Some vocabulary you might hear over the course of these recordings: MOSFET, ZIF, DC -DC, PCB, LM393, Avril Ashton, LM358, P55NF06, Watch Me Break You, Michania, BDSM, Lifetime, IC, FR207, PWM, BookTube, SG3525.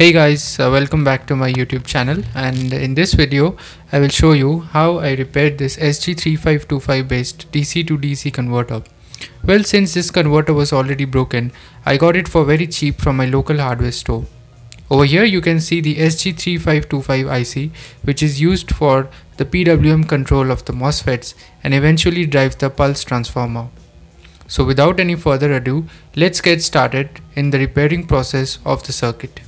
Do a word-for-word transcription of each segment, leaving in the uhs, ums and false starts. Hey guys, uh, welcome back to my YouTube channel, and in this video I will show you how I repaired this S G three five two five based D C to D C converter. Well, since this converter was already broken, I got it for very cheap from my local hardware store. Over here you can see the S G three five two five I C, which is used for the P W M control of the MOSFETs and eventually drives the pulse transformer. So without any further ado, let's get started in the repairing process of the circuit.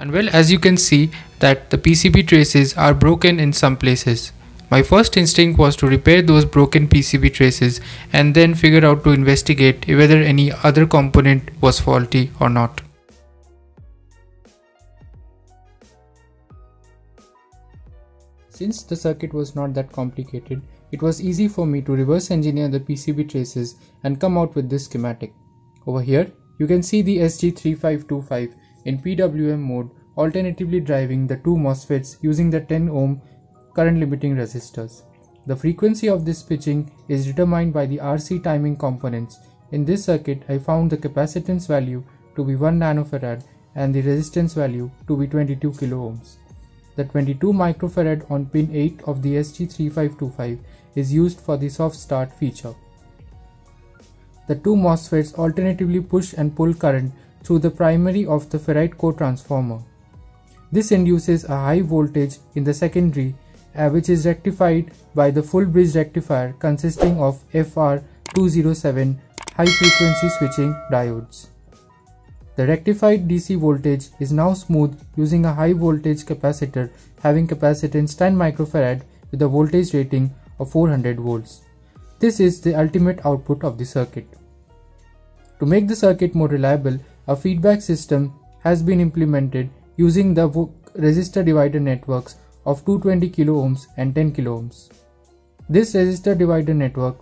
And well, as you can see that the P C B traces are broken in some places. My first instinct was to repair those broken P C B traces and then figure out to investigate whether any other component was faulty or not. Since the circuit was not that complicated, it was easy for me to reverse engineer the P C B traces and come out with this schematic. Over here, you can see the S G three five two five in P W M mode alternatively driving the two MOSFETs using the ten ohm current limiting resistors. The frequency of this switching is determined by the R C timing components. In this circuit, I found the capacitance value to be one nanofarad and the resistance value to be twenty-two kilo ohms. The twenty-two microfarad on pin eight of the S G three five two five is used for the soft start feature. The two MOSFETs alternatively push and pull current through the primary of the ferrite core transformer. This induces a high voltage in the secondary, uh, which is rectified by the full bridge rectifier consisting of F R two oh seven high frequency switching diodes. The rectified D C voltage is now smoothed using a high voltage capacitor having capacitance ten microfarad with a voltage rating of four hundred volts. This is the ultimate output of the circuit. To make the circuit more reliable, a feedback system has been implemented using the resistor divider networks of two hundred twenty kilo ohms and ten kilo ohms. This resistor divider network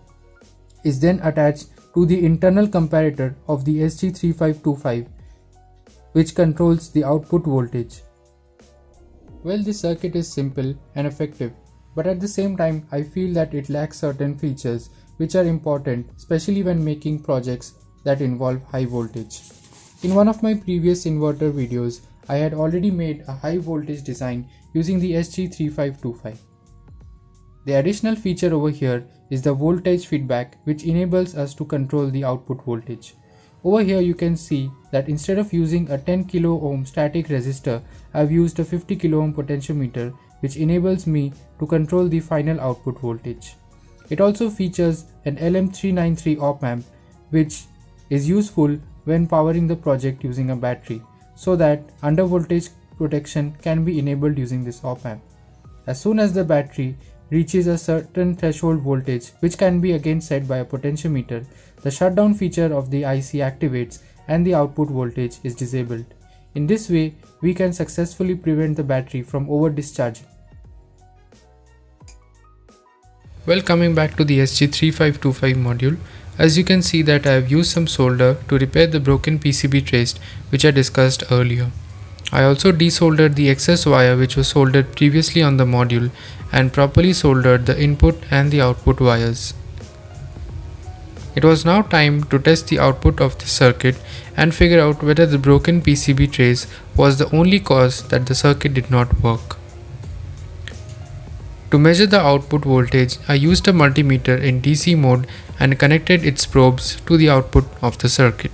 is then attached to the internal comparator of the S G three five two five, which controls the output voltage. Well, this circuit is simple and effective, but at the same time I feel that it lacks certain features which are important, especially when making projects that involve high voltage. In one of my previous inverter videos, I had already made a high voltage design using the S G three five two five. The additional feature over here is the voltage feedback, which enables us to control the output voltage. Over here you can see that instead of using a ten kilo ohm static resistor, I have used a fifty kilo ohm potentiometer, which enables me to control the final output voltage. It also features an L M three ninety-three op amp, which is useful when powering the project using a battery, so that undervoltage protection can be enabled using this op amp. As soon as the battery reaches a certain threshold voltage, which can be again set by a potentiometer, the shutdown feature of the I C activates and the output voltage is disabled. In this way, we can successfully prevent the battery from over discharging. Well, coming back to the S G three five two five module, as you can see that I have used some solder to repair the broken P C B trace which I discussed earlier. I also desoldered the excess wire which was soldered previously on the module and properly soldered the input and the output wires. It was now time to test the output of the circuit and figure out whether the broken P C B trace was the only cause that the circuit did not work. To measure the output voltage, I used a multimeter in D C mode and connected its probes to the output of the circuit.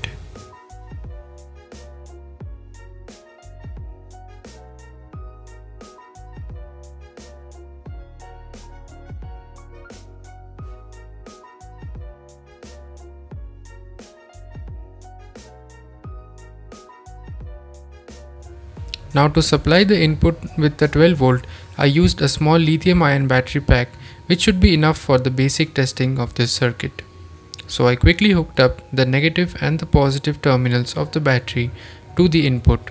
Now, to supply the input with the twelve volt, I used a small lithium ion battery pack, which should be enough for the basic testing of this circuit. So I quickly hooked up the negative and the positive terminals of the battery to the input.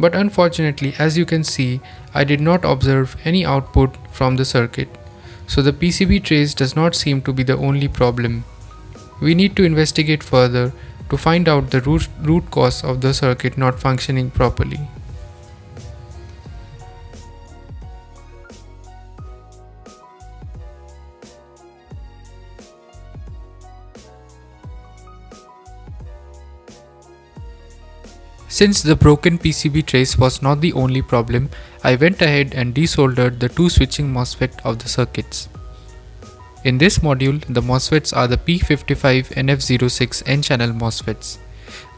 But unfortunately, as you can see, I did not observe any output from the circuit. So the P C B trace does not seem to be the only problem. We need to investigate further to find out the root, root cause of the circuit not functioning properly. Since the broken P C B trace was not the only problem, I went ahead and desoldered the two switching MOSFET of the circuits. In this module, the MOSFETs are the P fifty-five N F zero six N-channel MOSFETs.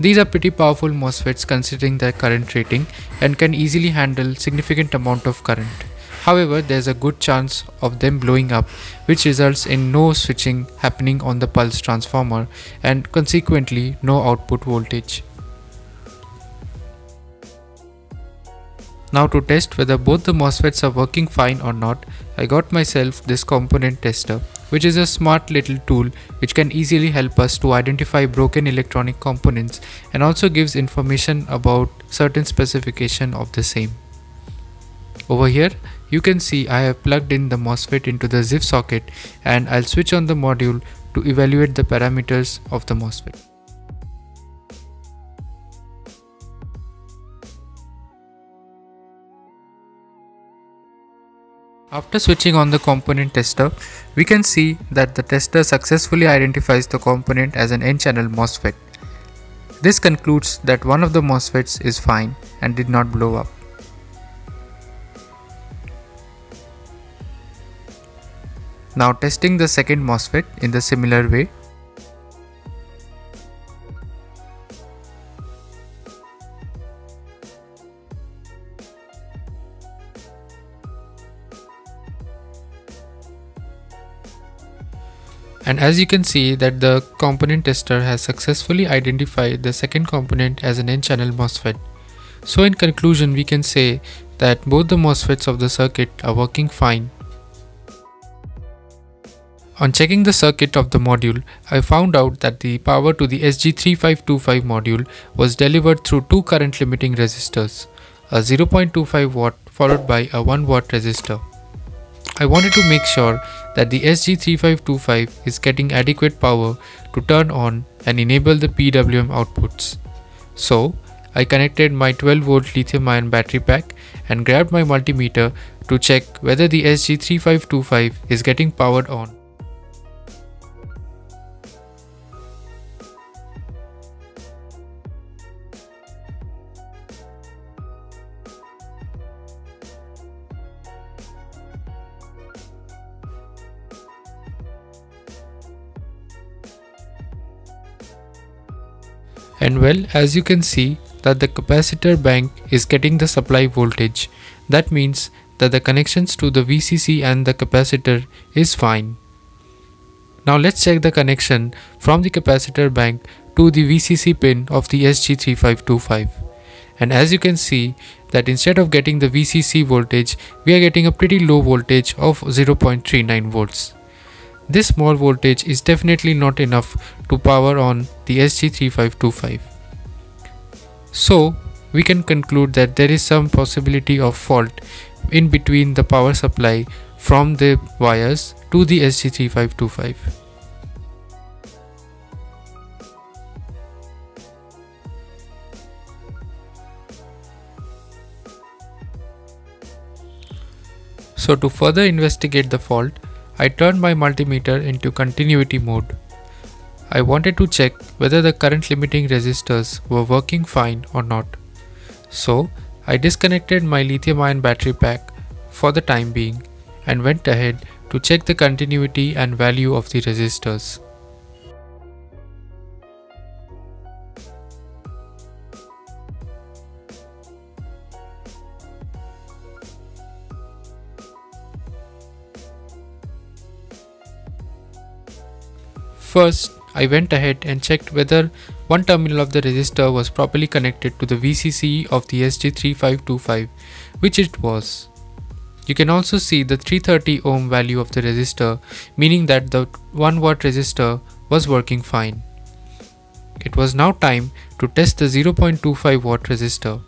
These are pretty powerful MOSFETs considering their current rating and can easily handle significant amount of current. However, there's a good chance of them blowing up, which results in no switching happening on the pulse transformer and consequently no output voltage. Now to test whether both the MOSFETs are working fine or not, I got myself this component tester, which is a smart little tool which can easily help us to identify broken electronic components and also gives information about certain specification of the same. Over here, you can see I have plugged in the MOSFET into the ZIF socket and I'll switch on the module to evaluate the parameters of the MOSFET. After switching on the component tester, we can see that the tester successfully identifies the component as an N-channel MOSFET. This concludes that one of the MOSFETs is fine and did not blow up. Now testing the second MOSFET in the similar way. And as you can see that the component tester has successfully identified the second component as an N-channel MOSFET. So in conclusion, we can say that both the MOSFETs of the circuit are working fine. On checking the circuit of the module, I found out that the power to the S G three five two five module was delivered through two current limiting resistors, a zero point two five watt followed by a one watt resistor. I wanted to make sure that the S G three five two five is getting adequate power to turn on and enable the P W M outputs. So, I connected my twelve volt lithium ion battery pack and grabbed my multimeter to check whether the S G three five two five is getting powered on. And well, as you can see that the capacitor bank is getting the supply voltage. That means that the connections to the V C C and the capacitor is fine. Now let's check the connection from the capacitor bank to the V C C pin of the S G three five two five. And as you can see that instead of getting the V C C voltage, we are getting a pretty low voltage of zero point three nine volts. This small voltage is definitely not enough to power on the S G three five two five. So, we can conclude that there is some possibility of fault in between the power supply from the wires to the S G three five two five. So, to further investigate the fault, I turned my multimeter into continuity mode. I wanted to check whether the current limiting resistors were working fine or not. So, I disconnected my lithium ion battery pack for the time being and went ahead to check the continuity and value of the resistors. First, I went ahead and checked whether one terminal of the resistor was properly connected to the V C C of the S G three five two five, which it was. You can also see the three hundred thirty ohm value of the resistor, meaning that the one watt resistor was working fine. It was now time to test the zero point two five watt resistor.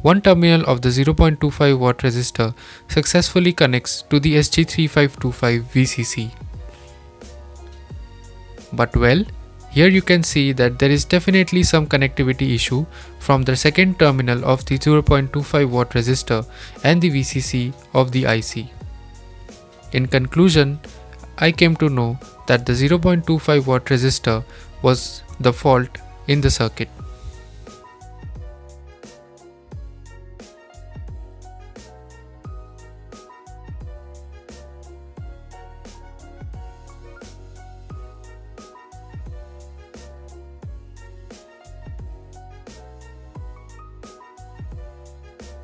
One terminal of the zero point two five watt resistor successfully connects to the S G three five two five V C C. But well, here you can see that there is definitely some connectivity issue from the second terminal of the zero point two five watt resistor and the V C C of the I C. In conclusion, I came to know that the zero point two five watt resistor was the fault in the circuit.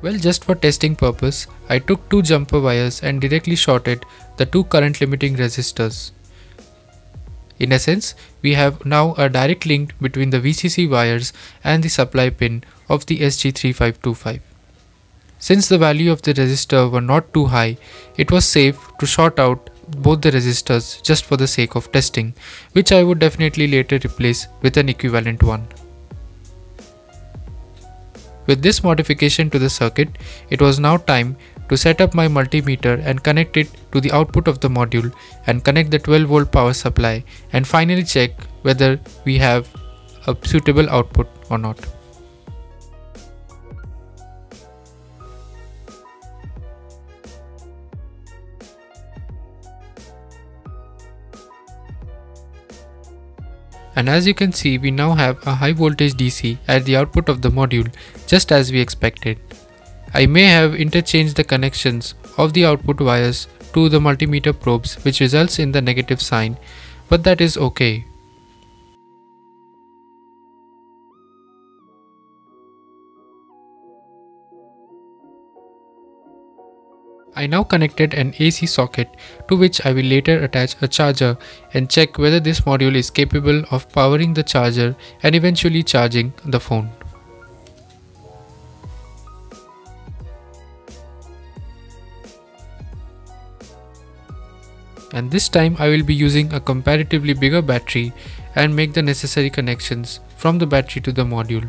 Well, just for testing purpose, I took two jumper wires and directly shorted the two current limiting resistors. In essence, we have now a direct link between the V C C wires and the supply pin of the S G three five two five. Since the value of the resistor were not too high, it was safe to short out both the resistors just for the sake of testing, which I would definitely later replace with an equivalent one. With this modification to the circuit, it was now time to set up my multimeter and connect it to the output of the module and connect the twelve volt power supply and finally check whether we have a suitable output or not. And as you can see, we now have a high voltage D C at the output of the module, just as we expected. I may have interchanged the connections of the output wires to the multimeter probes, which results in the negative sign, but that is okay. I now connected an A C socket to which I will later attach a charger and check whether this module is capable of powering the charger and eventually charging the phone. And this time I will be using a comparatively bigger battery and make the necessary connections from the battery to the module.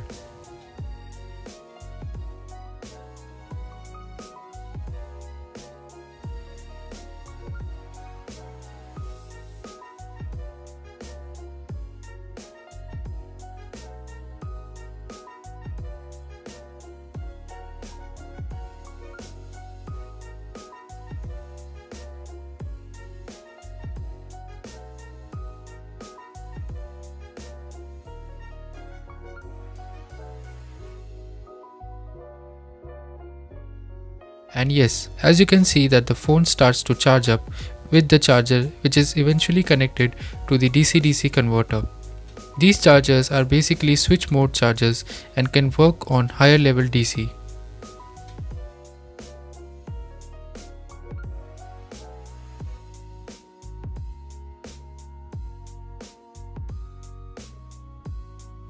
And yes, as you can see that the phone starts to charge up with the charger, which is eventually connected to the D C D C converter. These chargers are basically switch mode chargers and can work on higher level D C.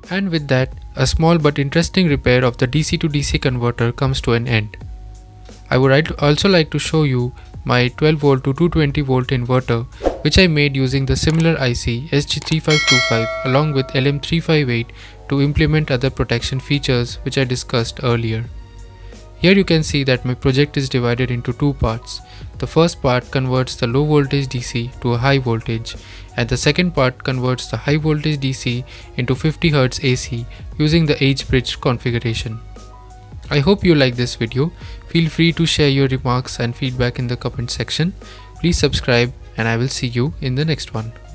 And with that, a small but interesting repair of the D C to D C converter comes to an end. I would also like to show you my twelve volt to two twenty volt inverter, which I made using the similar I C S G three five two five along with L M three five eight to implement other protection features which I discussed earlier. Here you can see that my project is divided into two parts. The first part converts the low voltage D C to a high voltage, and the second part converts the high voltage D C into fifty hertz A C using the H bridge configuration. I hope you like this video. Feel free to share your remarks and feedback in the comment section. Please subscribe, and I will see you in the next one.